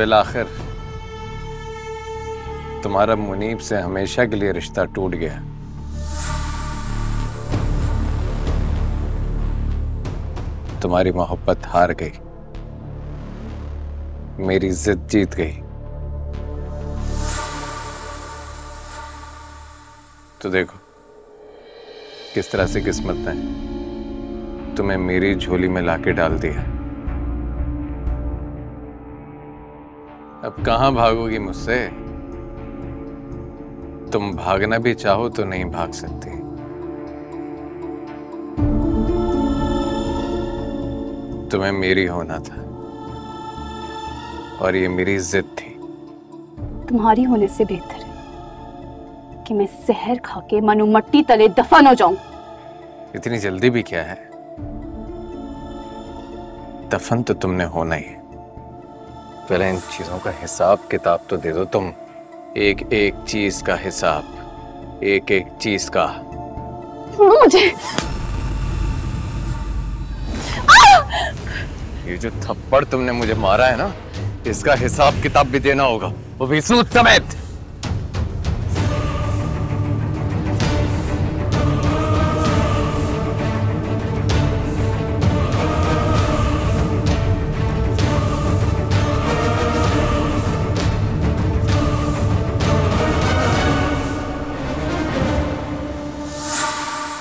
बिलाखिर तुम्हारा मुनीब से हमेशा के लिए रिश्ता टूट गया। तुम्हारी मोहब्बत हार गई, मेरी जिद जीत गई। तो देखो किस तरह से किस्मत ने तुम्हें मेरी झोली में लाके डाल दिया। अब कहाँ भागोगी मुझसे? तुम भागना भी चाहो तो नहीं भाग सकती। तुम्हें मेरी होना था और ये मेरी जिद थी। तुम्हारी होने से बेहतर है कि मैं जहर खा के मनु मट्टी तले दफन हो जाऊं। इतनी जल्दी भी क्या है? दफन तो तुमने होना ही है। पहले इन चीजों का हिसाब किताब तो दे दो। तुम एक एक चीज का हिसाब, एक एक चीज का। मुझे ये जो थप्पड़ तुमने मुझे मारा है ना, इसका हिसाब किताब भी देना होगा, वो भी सूद समेत।